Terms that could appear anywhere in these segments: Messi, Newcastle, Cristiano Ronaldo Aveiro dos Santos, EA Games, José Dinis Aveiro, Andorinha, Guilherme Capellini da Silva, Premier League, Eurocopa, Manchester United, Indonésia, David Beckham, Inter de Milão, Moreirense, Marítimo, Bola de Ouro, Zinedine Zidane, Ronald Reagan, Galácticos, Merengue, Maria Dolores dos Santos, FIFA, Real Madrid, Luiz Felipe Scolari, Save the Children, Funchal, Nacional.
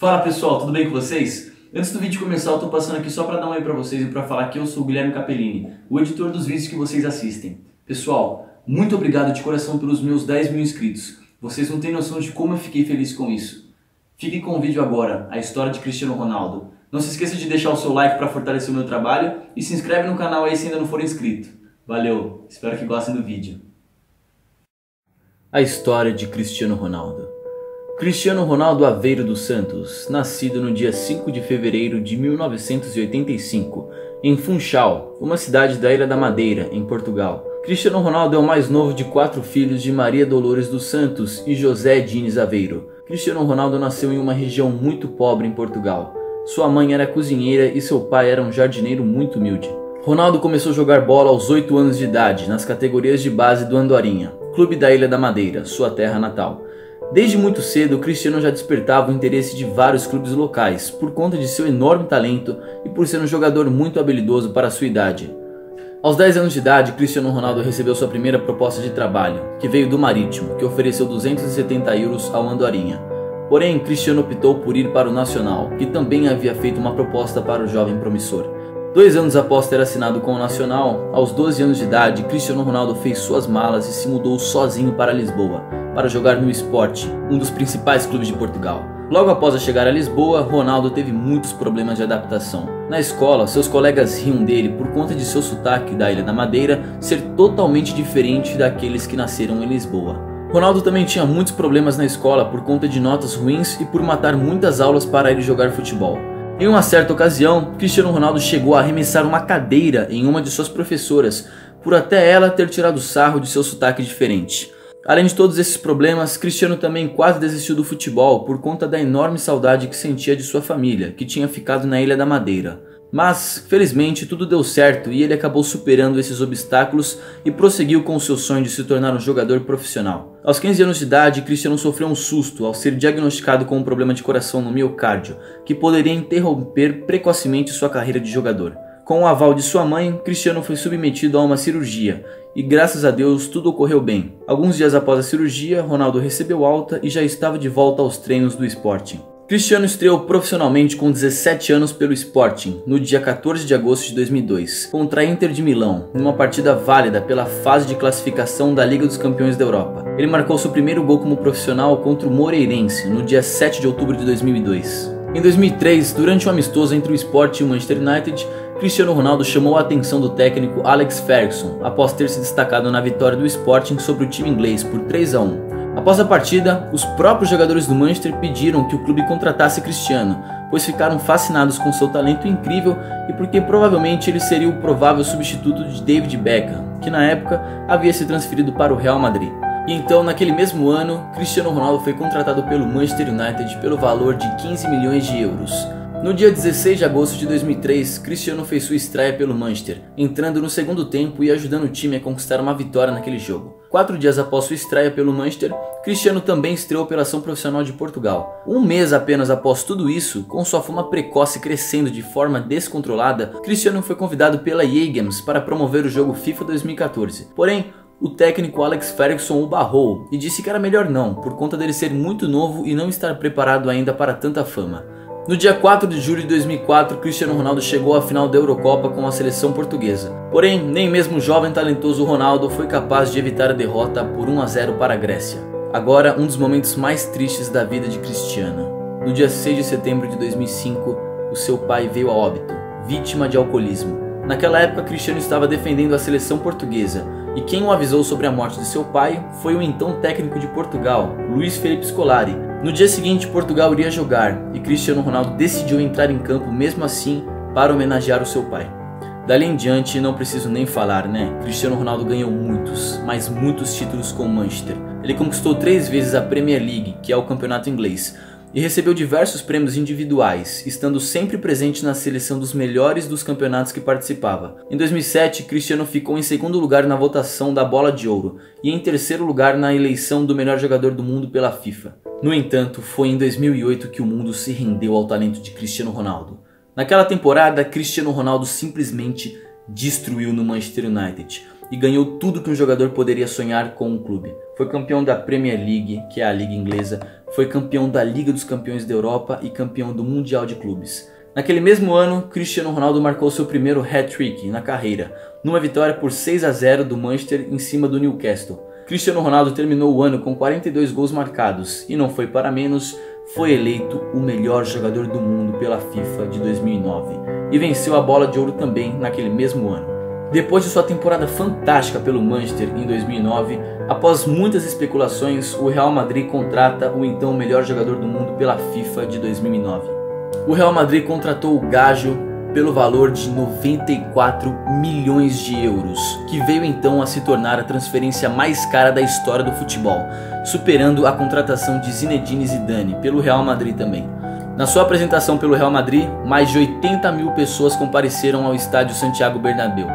Fala pessoal, tudo bem com vocês? Antes do vídeo começar, eu tô passando aqui só para dar um oi para vocês e para falar que eu sou o Guilherme Capellini, o editor dos vídeos que vocês assistem. Pessoal, muito obrigado de coração pelos meus 10 mil inscritos. Vocês não têm noção de como eu fiquei feliz com isso. Fiquem com o vídeo agora, a história de Cristiano Ronaldo. Não se esqueça de deixar o seu like para fortalecer o meu trabalho e se inscreve no canal aí se ainda não for inscrito. Valeu, espero que gostem do vídeo. A história de Cristiano Ronaldo. Cristiano Ronaldo Aveiro dos Santos, nascido no dia 5 de fevereiro de 1985, em Funchal, uma cidade da Ilha da Madeira, em Portugal. Cristiano Ronaldo é o mais novo de 4 filhos de Maria Dolores dos Santos e José Dinis Aveiro. Cristiano Ronaldo nasceu em uma região muito pobre em Portugal. Sua mãe era cozinheira e seu pai era um jardineiro muito humilde. Ronaldo começou a jogar bola aos 8 anos de idade, nas categorias de base do Andorinha, clube da Ilha da Madeira, sua terra natal. Desde muito cedo, Cristiano já despertava o interesse de vários clubes locais, por conta de seu enorme talento e por ser um jogador muito habilidoso para sua idade. Aos 10 anos de idade, Cristiano Ronaldo recebeu sua primeira proposta de trabalho, que veio do Marítimo, que ofereceu 270 euros ao Andorinha. Porém, Cristiano optou por ir para o Nacional, que também havia feito uma proposta para o jovem promissor. 2 anos após ter assinado com o Nacional, aos 12 anos de idade, Cristiano Ronaldo fez suas malas e se mudou sozinho para Lisboa, para jogar no Sporting, um dos principais clubes de Portugal. Logo após chegar a Lisboa, Ronaldo teve muitos problemas de adaptação. Na escola, seus colegas riam dele por conta de seu sotaque da Ilha da Madeira ser totalmente diferente daqueles que nasceram em Lisboa. Ronaldo também tinha muitos problemas na escola por conta de notas ruins e por matar muitas aulas para ele jogar futebol. Em uma certa ocasião, Cristiano Ronaldo chegou a arremessar uma cadeira em uma de suas professoras, por até ela ter tirado sarro de seu sotaque diferente. Além de todos esses problemas, Cristiano também quase desistiu do futebol por conta da enorme saudade que sentia de sua família, que tinha ficado na Ilha da Madeira. Mas, felizmente, tudo deu certo e ele acabou superando esses obstáculos e prosseguiu com o seu sonho de se tornar um jogador profissional. Aos 15 anos de idade, Cristiano sofreu um susto ao ser diagnosticado com um problema de coração no miocárdio, que poderia interromper precocemente sua carreira de jogador. Com o aval de sua mãe, Cristiano foi submetido a uma cirurgia e, graças a Deus, tudo ocorreu bem. Alguns dias após a cirurgia, Ronaldo recebeu alta e já estava de volta aos treinos do Sporting. Cristiano estreou profissionalmente com 17 anos pelo Sporting, no dia 14 de agosto de 2002, contra a Inter de Milão, numa partida válida pela fase de classificação da Liga dos Campeões da Europa. Ele marcou seu primeiro gol como profissional contra o Moreirense, no dia 7 de outubro de 2002. Em 2003, durante um amistoso entre o Sporting e o Manchester United, Cristiano Ronaldo chamou a atenção do técnico Alex Ferguson, após ter se destacado na vitória do Sporting sobre o time inglês por 3-1. Após a partida, os próprios jogadores do Manchester pediram que o clube contratasse Cristiano, pois ficaram fascinados com seu talento incrível e porque provavelmente ele seria o provável substituto de David Beckham, que na época havia se transferido para o Real Madrid. E então, naquele mesmo ano, Cristiano Ronaldo foi contratado pelo Manchester United pelo valor de 15 milhões de euros. No dia 16 de agosto de 2003, Cristiano fez sua estreia pelo Manchester, entrando no segundo tempo e ajudando o time a conquistar uma vitória naquele jogo. 4 dias após sua estreia pelo Manchester, Cristiano também estreou pela seleção profissional de Portugal. Um mês apenas após tudo isso, com sua fama precoce crescendo de forma descontrolada, Cristiano foi convidado pela EA Games para promover o jogo FIFA 2014. Porém, o técnico Alex Ferguson o barrou e disse que era melhor não, por conta dele ser muito novo e não estar preparado ainda para tanta fama. No dia 4 de julho de 2004, Cristiano Ronaldo chegou à final da Eurocopa com a seleção portuguesa. Porém, nem mesmo o jovem talentoso Ronaldo foi capaz de evitar a derrota por 1-0 para a Grécia. Agora, um dos momentos mais tristes da vida de Cristiano. No dia 6 de setembro de 2005, o seu pai veio a óbito, vítima de alcoolismo. Naquela época, Cristiano estava defendendo a seleção portuguesa e quem o avisou sobre a morte de seu pai foi o então técnico de Portugal, Luiz Felipe Scolari. No dia seguinte, Portugal iria jogar e Cristiano Ronaldo decidiu entrar em campo mesmo assim para homenagear o seu pai. Dali em diante, não preciso nem falar, né? Cristiano Ronaldo ganhou muitos, mas muitos títulos com o Manchester. Ele conquistou 3 vezes a Premier League, que é o campeonato inglês, e recebeu diversos prêmios individuais, estando sempre presente na seleção dos melhores dos campeonatos que participava. Em 2007, Cristiano ficou em segundo lugar na votação da Bola de Ouro e em terceiro lugar na eleição do melhor jogador do mundo pela FIFA. No entanto, foi em 2008 que o mundo se rendeu ao talento de Cristiano Ronaldo. Naquela temporada, Cristiano Ronaldo simplesmente destruiu no Manchester United e ganhou tudo que um jogador poderia sonhar com um clube. Foi campeão da Premier League, que é a liga inglesa, foi campeão da Liga dos Campeões da Europa e campeão do Mundial de Clubes. Naquele mesmo ano, Cristiano Ronaldo marcou seu primeiro hat-trick na carreira, numa vitória por 6-0 do Manchester em cima do Newcastle. Cristiano Ronaldo terminou o ano com 42 gols marcados e não foi para menos, foi eleito o melhor jogador do mundo pela FIFA de 2009 e venceu a Bola de Ouro também naquele mesmo ano. Depois de sua temporada fantástica pelo Manchester em 2009, após muitas especulações, o Real Madrid contrata o então melhor jogador do mundo pela FIFA de 2009. O Real Madrid contratou o gajo pelo valor de 94 milhões de euros, que veio então a se tornar a transferência mais cara da história do futebol, superando a contratação de Zinedine Zidane pelo Real Madrid também. Na sua apresentação pelo Real Madrid, mais de 80 mil pessoas compareceram ao estádio Santiago Bernabéu.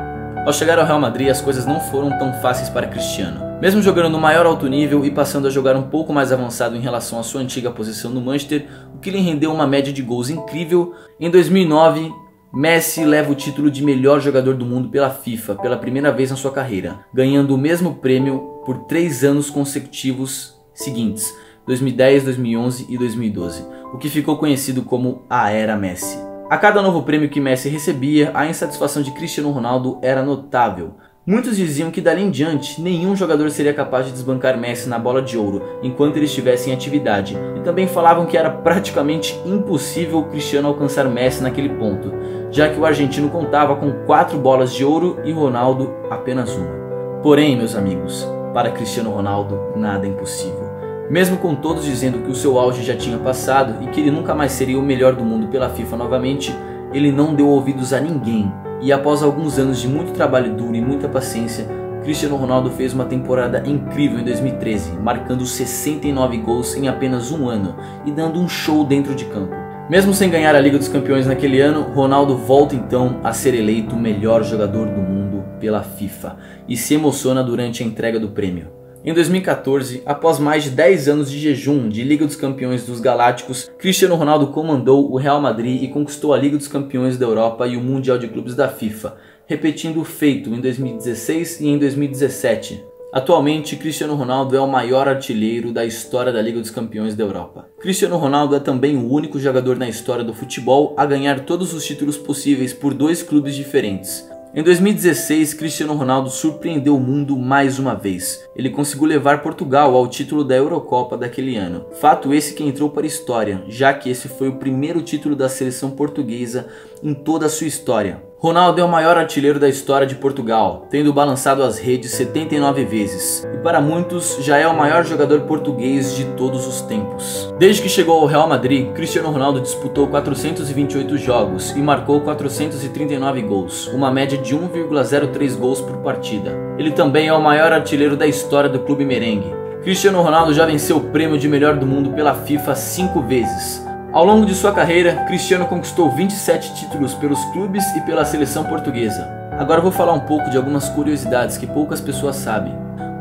Ao chegar ao Real Madrid, as coisas não foram tão fáceis para Cristiano. Mesmo jogando no maior alto nível e passando a jogar um pouco mais avançado em relação à sua antiga posição no Manchester, o que lhe rendeu uma média de gols incrível, em 2009, Messi leva o título de melhor jogador do mundo pela FIFA pela primeira vez na sua carreira, ganhando o mesmo prêmio por 3 anos consecutivos seguintes, 2010, 2011 e 2012, o que ficou conhecido como a Era Messi. A cada novo prêmio que Messi recebia, a insatisfação de Cristiano Ronaldo era notável. Muitos diziam que dali em diante, nenhum jogador seria capaz de desbancar Messi na Bola de Ouro, enquanto ele estivesse em atividade, e também falavam que era praticamente impossível Cristiano alcançar Messi naquele ponto, já que o argentino contava com 4 bolas de ouro e Ronaldo apenas uma. Porém, meus amigos, para Cristiano Ronaldo, nada é impossível. Mesmo com todos dizendo que o seu auge já tinha passado e que ele nunca mais seria o melhor do mundo pela FIFA novamente, ele não deu ouvidos a ninguém e após alguns anos de muito trabalho duro e muita paciência, Cristiano Ronaldo fez uma temporada incrível em 2013, marcando 69 gols em apenas um ano e dando um show dentro de campo. Mesmo sem ganhar a Liga dos Campeões naquele ano, Ronaldo volta então a ser eleito o melhor jogador do mundo pela FIFA e se emociona durante a entrega do prêmio. Em 2014, após mais de 10 anos de jejum de Liga dos Campeões dos Galácticos, Cristiano Ronaldo comandou o Real Madrid e conquistou a Liga dos Campeões da Europa e o Mundial de Clubes da FIFA, repetindo o feito em 2016 e em 2017. Atualmente, Cristiano Ronaldo é o maior artilheiro da história da Liga dos Campeões da Europa. Cristiano Ronaldo é também o único jogador na história do futebol a ganhar todos os títulos possíveis por 2 clubes diferentes. Em 2016, Cristiano Ronaldo surpreendeu o mundo mais uma vez. Ele conseguiu levar Portugal ao título da Eurocopa daquele ano. Fato esse que entrou para a história, já que esse foi o primeiro título da seleção portuguesa em toda a sua história. Ronaldo é o maior artilheiro da história de Portugal, tendo balançado as redes 79 vezes. E para muitos, já é o maior jogador português de todos os tempos. Desde que chegou ao Real Madrid, Cristiano Ronaldo disputou 428 jogos e marcou 439 gols, uma média de 1,03 gols por partida. Ele também é o maior artilheiro da história do clube merengue. Cristiano Ronaldo já venceu o prêmio de melhor do mundo pela FIFA 5 vezes. Ao longo de sua carreira, Cristiano conquistou 27 títulos pelos clubes e pela seleção portuguesa. Agora vou falar um pouco de algumas curiosidades que poucas pessoas sabem.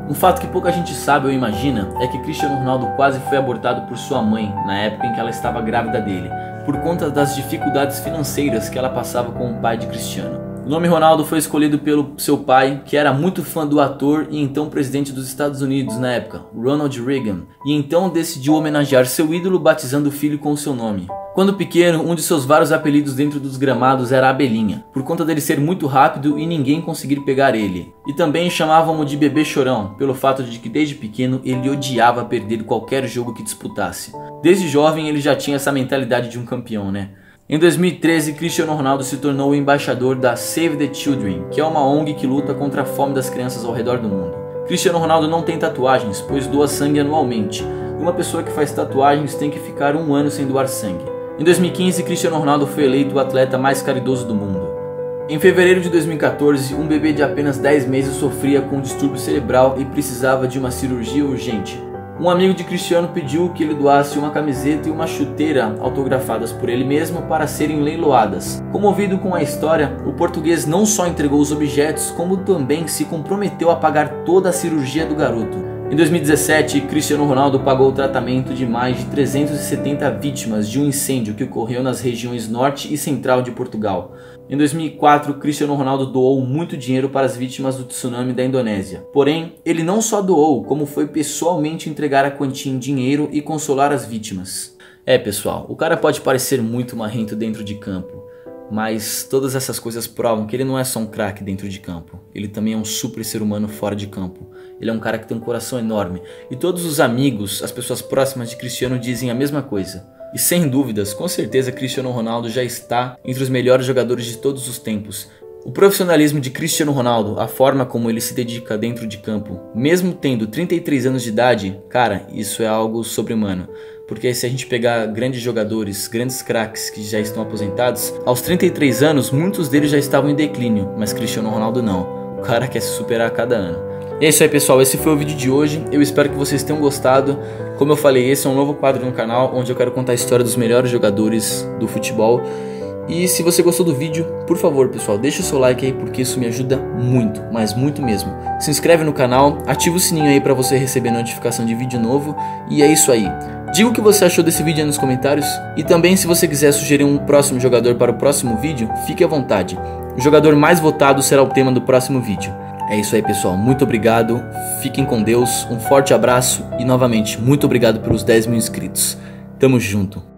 Um fato que pouca gente sabe ou imagina é que Cristiano Ronaldo quase foi abortado por sua mãe na época em que ela estava grávida dele, por conta das dificuldades financeiras que ela passava com o pai de Cristiano. O nome Ronaldo foi escolhido pelo seu pai, que era muito fã do ator e então presidente dos Estados Unidos na época, Ronald Reagan, e então decidiu homenagear seu ídolo batizando o filho com o seu nome. Quando pequeno, um de seus vários apelidos dentro dos gramados era Abelhinha, por conta dele ser muito rápido e ninguém conseguir pegar ele. E também chamavam-o de Bebê Chorão, pelo fato de que desde pequeno ele odiava perder qualquer jogo que disputasse. Desde jovem ele já tinha essa mentalidade de um campeão, né? Em 2013, Cristiano Ronaldo se tornou o embaixador da Save the Children, que é uma ONG que luta contra a fome das crianças ao redor do mundo. Cristiano Ronaldo não tem tatuagens, pois doa sangue anualmente. E uma pessoa que faz tatuagens tem que ficar 1 ano sem doar sangue. Em 2015, Cristiano Ronaldo foi eleito o atleta mais caridoso do mundo. Em fevereiro de 2014, um bebê de apenas 10 meses sofria com um distúrbio cerebral e precisava de uma cirurgia urgente. Um amigo de Cristiano pediu que ele doasse uma camiseta e uma chuteira autografadas por ele mesmo para serem leiloadas. Comovido com a história, o português não só entregou os objetos, como também se comprometeu a pagar toda a cirurgia do garoto. Em 2017, Cristiano Ronaldo pagou o tratamento de mais de 370 vítimas de um incêndio que ocorreu nas regiões norte e central de Portugal. Em 2004, Cristiano Ronaldo doou muito dinheiro para as vítimas do tsunami da Indonésia. Porém, ele não só doou, como foi pessoalmente entregar a quantia em dinheiro e consolar as vítimas. É, pessoal, o cara pode parecer muito marrento dentro de campo, mas todas essas coisas provam que ele não é só um craque dentro de campo. Ele também é um super ser humano fora de campo. Ele é um cara que tem um coração enorme. E todos os amigos, as pessoas próximas de Cristiano dizem a mesma coisa. E sem dúvidas, com certeza Cristiano Ronaldo já está entre os melhores jogadores de todos os tempos. O profissionalismo de Cristiano Ronaldo, a forma como ele se dedica dentro de campo, mesmo tendo 33 anos de idade, cara, isso é algo sobre-humano. Porque se a gente pegar grandes jogadores, grandes craques que já estão aposentados, aos 33 anos muitos deles já estavam em declínio, mas Cristiano Ronaldo não. O cara quer se superar a cada ano. E é isso aí, pessoal, esse foi o vídeo de hoje, eu espero que vocês tenham gostado. Como eu falei, esse é um novo quadro no canal, onde eu quero contar a história dos melhores jogadores do futebol. E se você gostou do vídeo, por favor, pessoal, deixa o seu like aí, porque isso me ajuda muito, mas muito mesmo. Se inscreve no canal, ativa o sininho aí para você receber notificação de vídeo novo. E é isso aí, diga o que você achou desse vídeo aí nos comentários. E também, se você quiser sugerir um próximo jogador para o próximo vídeo, fique à vontade. O jogador mais votado será o tema do próximo vídeo. É isso aí, pessoal, muito obrigado, fiquem com Deus, um forte abraço e novamente, muito obrigado pelos 10 mil inscritos. Tamo junto!